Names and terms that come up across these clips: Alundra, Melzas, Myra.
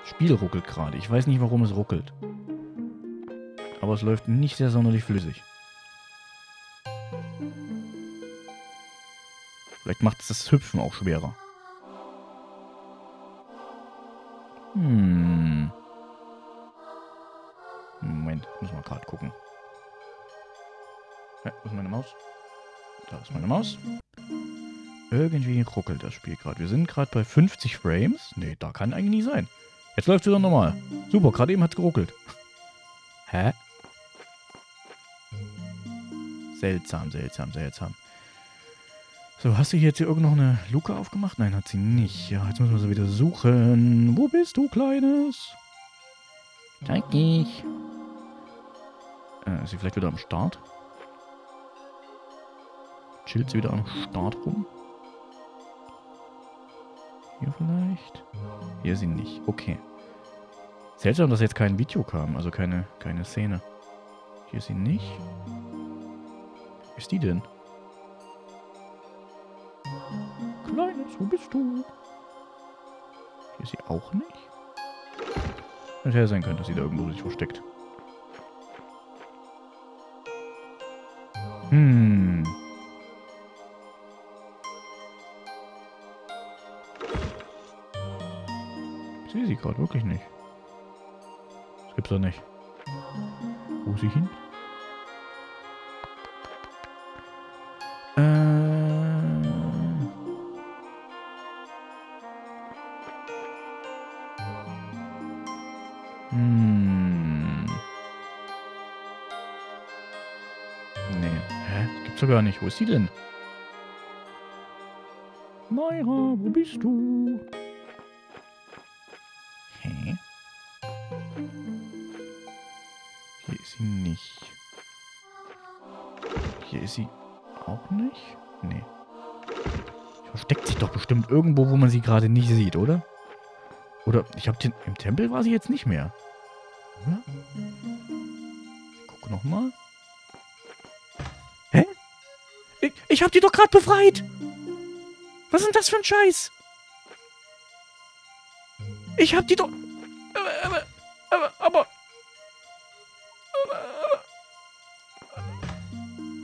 Das Spiel ruckelt gerade. Ich weiß nicht, warum es ruckelt. Aber es läuft nicht sehr sonderlich flüssig. Vielleicht macht es das Hüpfen auch schwerer. Moment, muss mal gerade gucken. Ja, wo ist meine Maus? Da ist meine Maus. Irgendwie ruckelt das Spiel gerade. Wir sind gerade bei 50 Frames. Nee, da kann eigentlich nicht sein. Jetzt läuft es wieder normal. Super, gerade eben hat es geruckelt. Hä? Seltsam, seltsam, seltsam. So, hast du jetzt hier irgend noch eine Luke aufgemacht? Nein, hat sie nicht. Ja, jetzt müssen wir sie wieder suchen. Wo bist du, Kleines? Zeig dich. Ist sie vielleicht wieder am Start? Chillt sie wieder am Start rum? Hier vielleicht? Hier ist sie nicht. Okay. Seltsam, dass jetzt kein Video kam. Also keine Szene. Hier ist sie nicht. Wo ist die denn? Kleines, wo bist du? Hier ist sie auch nicht. Es hätte sein können, dass sie da irgendwo sich versteckt. Ich sehe sie gerade wirklich nicht. Das gibt's doch nicht. Wo ist sie hin? Gar nicht. Wo ist sie denn? Myra, wo bist du? Hä? Hier ist sie nicht. Hier ist sie auch nicht? Nee. Versteckt sich doch bestimmt irgendwo, wo man sie gerade nicht sieht, oder? Oder ich hab den... Im Tempel war sie jetzt nicht mehr. Oder? Ich guck nochmal. Ich hab die doch gerade befreit! Was ist denn das für ein Scheiß? Ich hab die doch...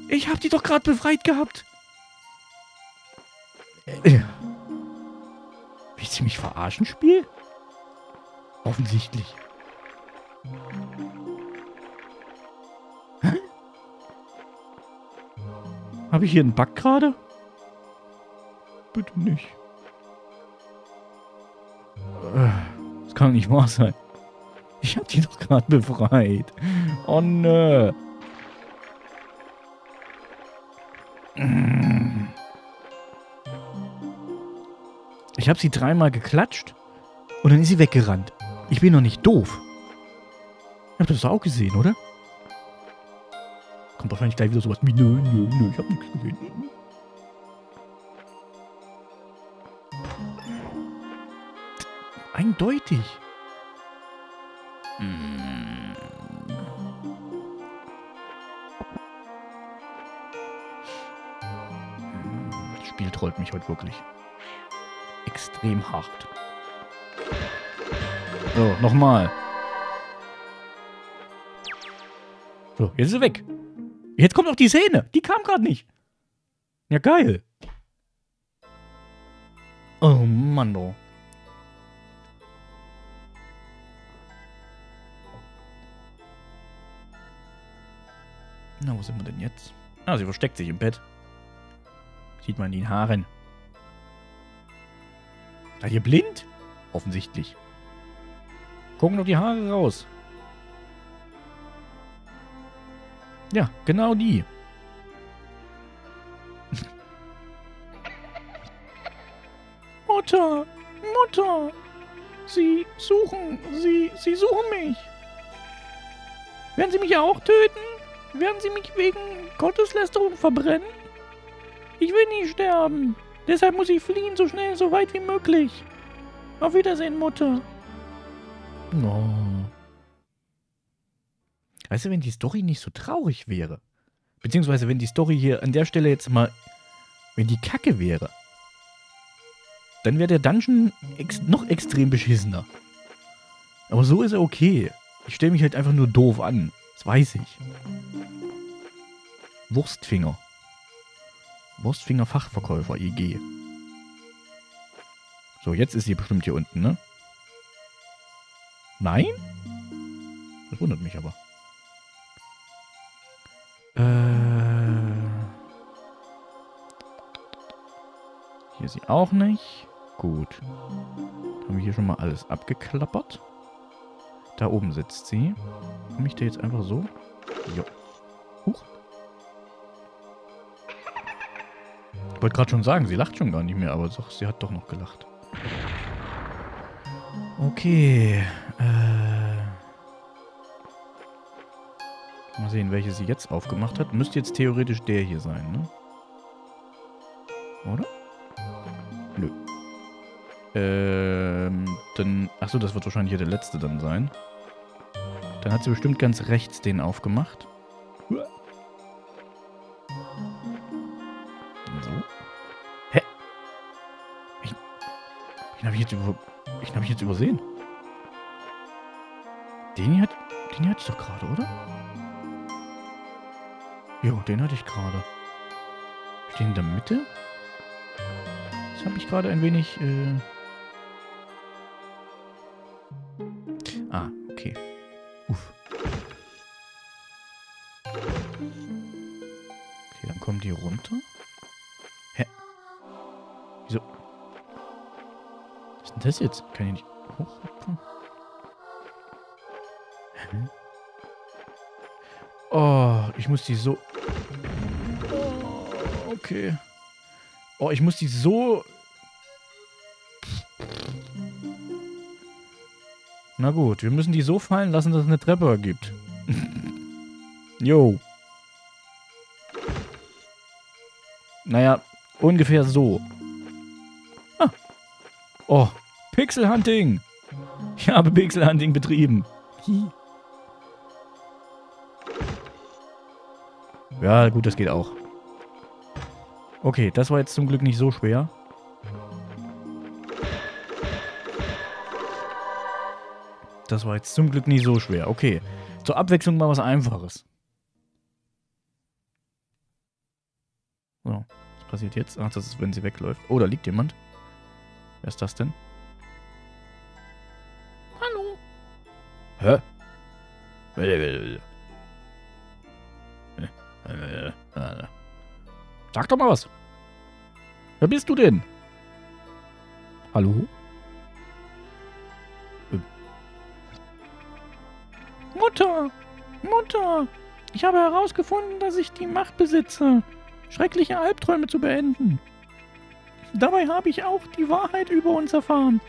Ich hab die doch gerade befreit gehabt! Willst du mich verarschen, Spiel? Offensichtlich. Habe ich hier einen Bug gerade? Bitte nicht. Das kann nicht wahr sein. Ich habe die doch gerade befreit. Oh nö. Ich habe sie dreimal geklatscht und dann ist sie weggerannt. Ich bin doch nicht doof. Ihr habt das doch auch gesehen, oder? Kommt wahrscheinlich gleich wieder sowas wie, nö, ich hab nichts gesehen. Eindeutig. Das Spiel trollt mich heute wirklich. Extrem hart. So, nochmal. So, jetzt ist sie weg. Jetzt kommt auch die Szene. Die kam gerade nicht. Ja, geil. Oh, Mann, doch. Na, wo sind wir denn jetzt? Ah, sie versteckt sich im Bett. Sieht man in den Haaren. Seid ihr blind? Offensichtlich. Gucken doch die Haare raus. Ja, genau die. Mutter, Mutter, Sie suchen mich. Werden Sie mich auch töten? Werden Sie mich wegen Gotteslästerung verbrennen? Ich will nicht sterben. Deshalb muss ich fliehen, so schnell, so weit wie möglich. Auf Wiedersehen, Mutter. Oh. Weißt du, wenn die Story nicht so traurig wäre, beziehungsweise wenn die Story hier an der Stelle jetzt mal, wenn die Kacke wäre, dann wäre der Dungeon noch extrem beschissener. Aber so ist er okay. Ich stelle mich halt einfach nur doof an. Das weiß ich. Wurstfinger. Wurstfinger Fachverkäufer, EG. So, jetzt ist sie bestimmt hier unten, ne? Nein? Das wundert mich aber. Hier sie auch nicht. Gut. Haben wir hier schon mal alles abgeklappert. Da oben sitzt sie. Komme ich da jetzt einfach so? Jo. Huch. Ich wollte gerade schon sagen, sie lacht schon gar nicht mehr, aber doch, sie hat doch noch gelacht. Okay. Mal sehen, welche sie jetzt aufgemacht hat. Müsste jetzt theoretisch der hier sein, ne? Oder? Nö. Dann... Achso, das wird wahrscheinlich hier der letzte dann sein. Dann hat sie bestimmt ganz rechts den aufgemacht. So. Hä? Ich hab jetzt übersehen. Den hier hatte ich doch gerade, oder? Jo, den hatte ich gerade. Steht in der Mitte? Das habe ich gerade ein wenig... Ah, okay. Uff. Okay, dann kommen die runter. Hä? Wieso? Was ist denn das jetzt? Kann ich nicht hochhüpfen? Hä? Oh, ich muss die so... Oh, okay. Oh, ich muss die so... Na gut, wir müssen die so fallen lassen, dass es eine Treppe gibt. Jo. Naja, ungefähr so. Ah. Oh, Pixelhunting. Ich habe Pixelhunting betrieben. Ja, gut, das geht auch. Okay, das war jetzt zum Glück nicht so schwer. Okay. Zur Abwechslung mal was Einfaches. So, was passiert jetzt? Ach, das ist, wenn sie wegläuft. Oh, da liegt jemand. Wer ist das denn? Hallo. Hä? Sag doch mal was. Wer bist du denn? Hallo? Mutter! Mutter! Ich habe herausgefunden, dass ich die Macht besitze, schreckliche Albträume zu beenden. Dabei habe ich auch die Wahrheit über uns erfahren.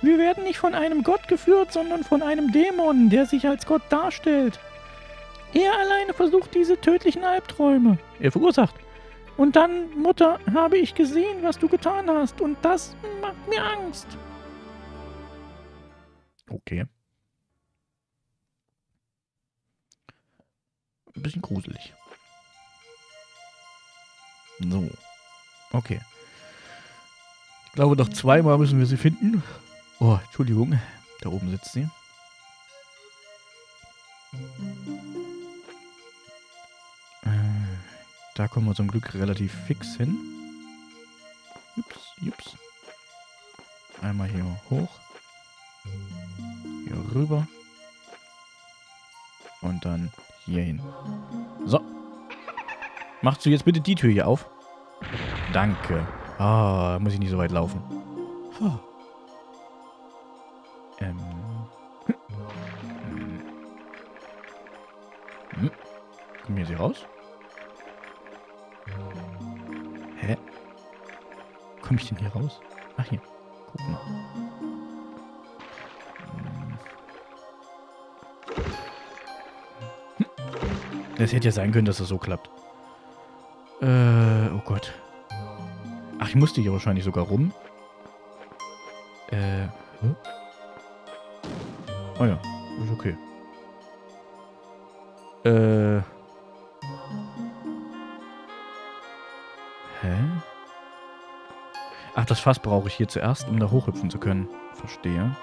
Wir werden nicht von einem Gott geführt, sondern von einem Dämon, der sich als Gott darstellt. Er alleine versucht diese tödlichen Albträume. Er verursacht. Und dann, Mutter, habe ich gesehen, was du getan hast. Und das macht mir Angst. Okay. Ein bisschen gruselig. So. Okay. Ich glaube, noch zweimal müssen wir sie finden. Oh, Entschuldigung. Da oben sitzt sie. Da kommen wir zum Glück relativ fix hin. Ups, ups. Einmal hier hoch. Hier rüber. Und dann hier hin. So. Machst du jetzt bitte die Tür hier auf? Danke. Ah, da muss ich nicht so weit laufen. Puh. Kommen wir jetzt hier raus? Hä? Komme ich denn hier raus? Ach hier. Guck mal. Das hätte ja sein können, dass das so klappt. Oh Gott. Ach, ich musste hier wahrscheinlich sogar rum. Oh ja, ist okay. Ach, das Fass brauche ich hier zuerst, um da hochhüpfen zu können. Verstehe.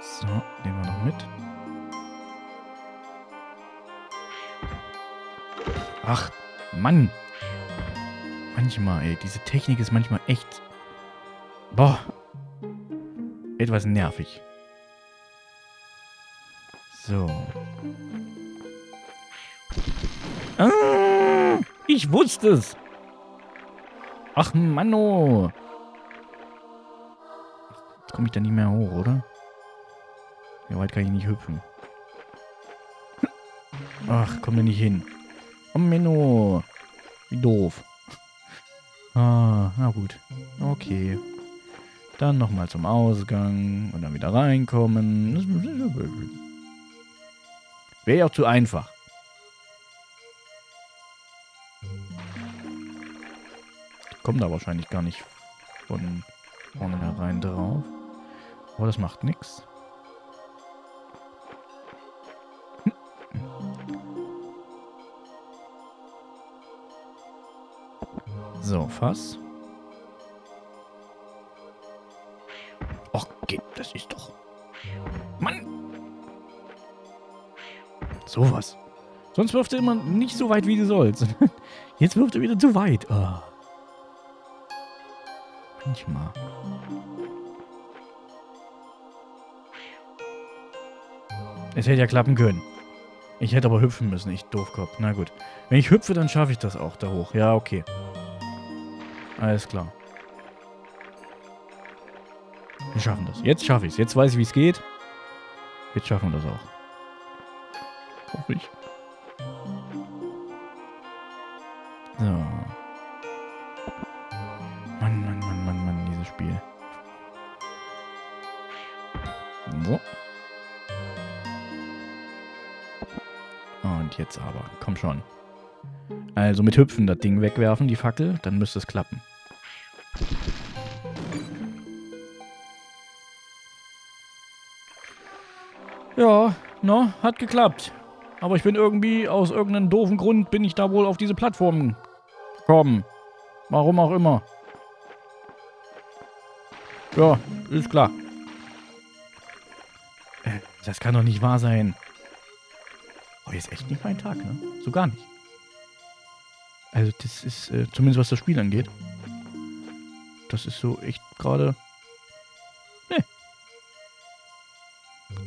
So, nehmen wir noch mit. Ach, Mann. Manchmal, ey. Diese Technik ist manchmal echt... Boah. Etwas nervig. So. Ah, ich wusste es. Ach, Manno. Jetzt komme ich da nicht mehr hoch, oder? Ja, weit kann ich nicht hüpfen. Ach, komm da nicht hin. Oh, Menno. Wie doof. Ah, na gut. Okay. Dann nochmal zum Ausgang und dann wieder reinkommen. Wäre ja auch zu einfach. Ich komme da wahrscheinlich gar nicht von vornherein drauf. Aber das macht nichts. So, Fass. Och, geht, das ist doch... Mann! Sowas. Sonst wirft er immer nicht so weit, wie du sollst. Jetzt wirft er wieder zu weit. Oh. Manchmal. Es hätte ja klappen können. Ich hätte aber hüpfen müssen. Ich Doofkopf. Na gut. Wenn ich hüpfe, dann schaffe ich das auch da hoch. Ja, okay. Alles klar. Wir schaffen das. Jetzt schaffe ich es. Jetzt weiß ich, wie es geht. Jetzt schaffen wir das auch. Hoffe ich. So. Mann, Mann, Mann, Mann, Mann, dieses Spiel. So. Und jetzt aber. Komm schon. Also mit Hüpfen das Ding wegwerfen, die Fackel, dann müsste es klappen. Ja, na, hat geklappt. Aber ich bin irgendwie, aus irgendeinem doofen Grund, bin ich da wohl auf diese Plattform gekommen. Warum auch immer. Ja, ist klar. Das kann doch nicht wahr sein. Oh, jetzt echt nicht mein Tag, ne? So gar nicht. Also das ist, zumindest was das Spiel angeht. Das ist so echt gerade... Ne.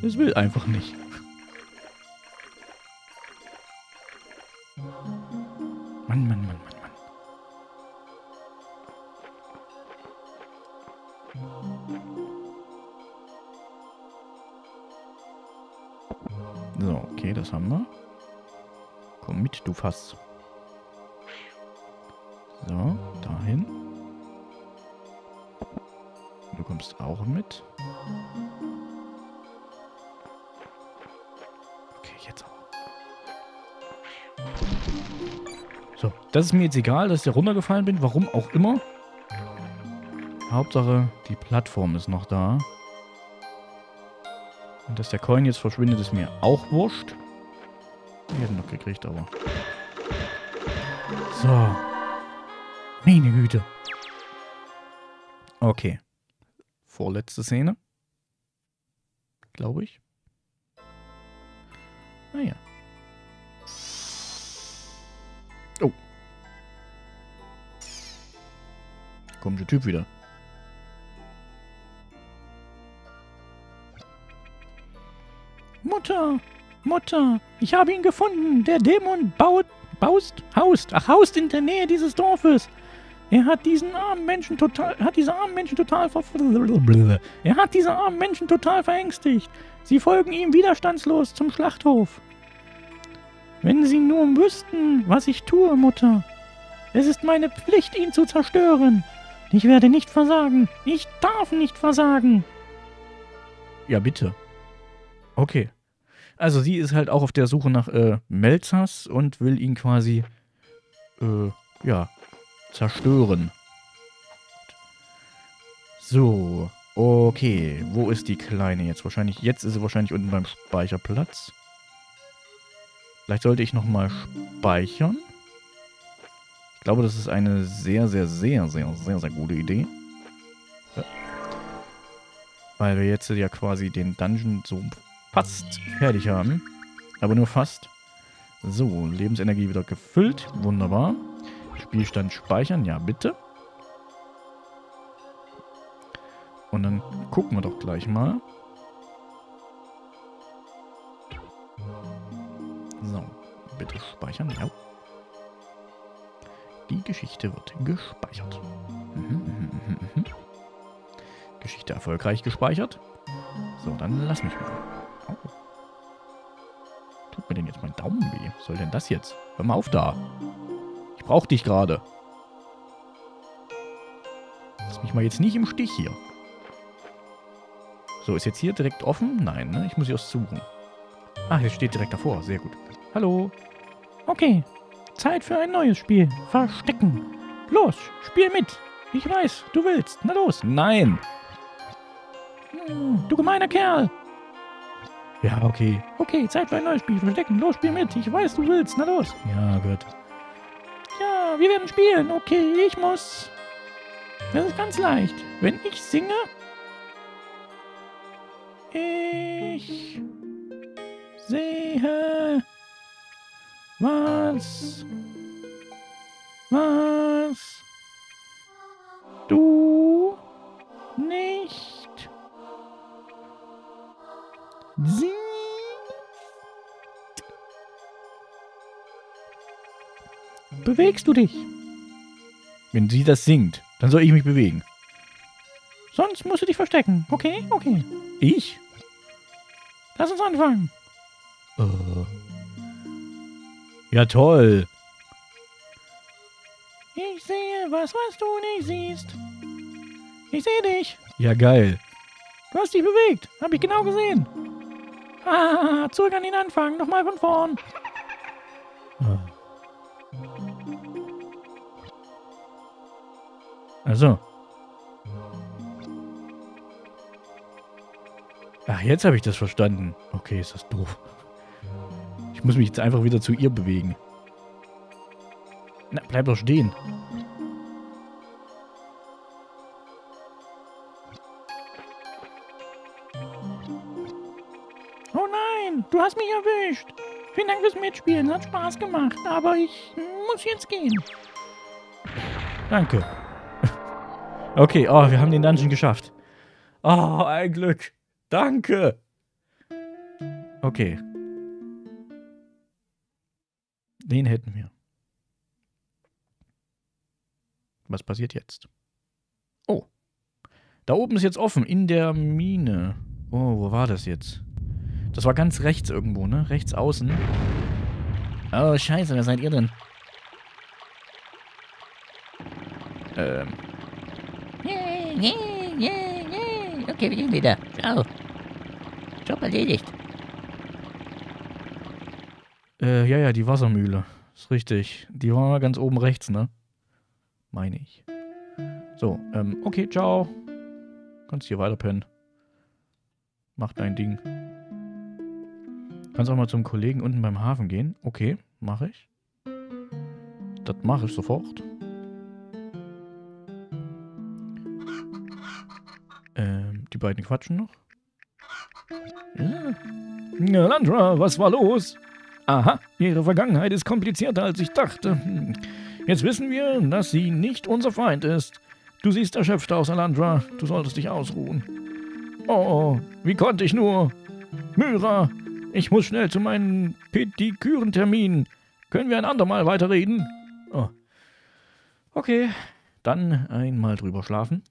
Das will einfach nicht. Mann, Mann, Mann, Mann, Mann. So, okay, das haben wir. Komm mit, du Fass. So, dahin. Du kommst auch mit. Okay, jetzt auch. So, das ist mir jetzt egal, dass ich da runtergefallen bin. Warum auch immer. Hauptsache, die Plattform ist noch da. Und dass der Coin jetzt verschwindet, ist mir auch wurscht. Wir hätten noch gekriegt, aber... So. Meine Güte. Okay. Vorletzte Szene. Glaube ich. Naja. Oh. Kommt der Typ wieder. Mutter! Mutter! Ich habe ihn gefunden! Der Dämon haust in der Nähe dieses Dorfes! Er hat diese armen Menschen total verängstigt. Sie folgen ihm widerstandslos zum Schlachthof. Wenn sie nur wüssten, was ich tue, Mutter. Es ist meine Pflicht, ihn zu zerstören. Ich werde nicht versagen. Ich darf nicht versagen. Ja, bitte. Okay. Also sie ist halt auch auf der Suche nach Melzas und will ihn quasi, ja... zerstören. So. Okay. Wo ist die Kleine jetzt? Wahrscheinlich, jetzt ist sie wahrscheinlich unten beim Speicherplatz. Vielleicht sollte ich nochmal speichern. Ich glaube, das ist eine sehr, sehr, sehr, sehr, sehr, sehr gute Idee. Weil wir jetzt ja quasi den Dungeon so fast fertig haben. Aber nur fast. So, Lebensenergie wieder gefüllt. Wunderbar. Spielstand speichern. Ja, bitte. Und dann gucken wir doch gleich mal. So, bitte speichern. Ja. Die Geschichte wird gespeichert. Geschichte erfolgreich gespeichert. So, dann lass mich mal. Oh. Tut mir denn jetzt mein Daumen weh? Was soll denn das jetzt? Hör mal auf da. Ich brauch dich gerade. Lass mich mal jetzt nicht im Stich hier. So, ist jetzt hier direkt offen? Nein, ne? Ich muss hier erst suchen. Ah, hier steht direkt davor. Sehr gut. Hallo. Okay. Zeit für ein neues Spiel. Verstecken. Los, spiel mit. Ich weiß, du willst. Na los. Nein. Du gemeiner Kerl. Ja, okay. Okay, Zeit für ein neues Spiel. Verstecken. Los, spiel mit. Ich weiß, du willst. Na los. Ja, gut. Ja, wir werden spielen. Okay, ich muss. Das ist ganz leicht. Wenn ich singe... Ich sehe... Was du nicht siehst. Bewegst du dich? Wenn sie das singt, dann soll ich mich bewegen. Sonst musst du dich verstecken. Okay, okay. Ich? Lass uns anfangen. Ja, toll. Ich sehe was, was du nicht siehst. Ich sehe dich. Ja, geil. Du hast dich bewegt. Hab ich genau gesehen. Ah, zurück an den Anfang. Nochmal von vorn. Ah. Also. Ach, jetzt habe ich das verstanden. Okay, ist das doof. Ich muss mich jetzt einfach wieder zu ihr bewegen. Na, bleib doch stehen. Oh nein, du hast mich erwischt. Vielen Dank fürs Mitspielen, hat Spaß gemacht, aber ich muss jetzt gehen. Danke. Okay, oh, wir haben den Dungeon geschafft. Oh, ein Glück. Danke. Okay. Den hätten wir. Was passiert jetzt? Oh. Da oben ist jetzt offen. In der Mine. Oh, wo war das jetzt? Das war ganz rechts irgendwo, ne? Rechts außen. Oh, scheiße. Wer seid ihr denn? Okay, wir gehen wieder. Ciao. Job erledigt. Ja, die Wassermühle. Ist richtig. Die war ganz oben rechts, ne? Meine ich. So, okay, ciao. Kannst hier weiter pennen. Mach dein Ding. Kannst auch mal zum Kollegen unten beim Hafen gehen. Okay, mache ich. Das mache ich sofort. Die beiden quatschen noch. Ja. Alundra, was war los? Aha, ihre Vergangenheit ist komplizierter, als ich dachte. Jetzt wissen wir, dass sie nicht unser Feind ist. Du siehst erschöpft aus, Alundra. Du solltest dich ausruhen. Oh, wie konnte ich nur? Myra, ich muss schnell zu meinem Pedikürentermin. Können wir ein andermal weiterreden? Oh. Okay, dann einmal drüber schlafen.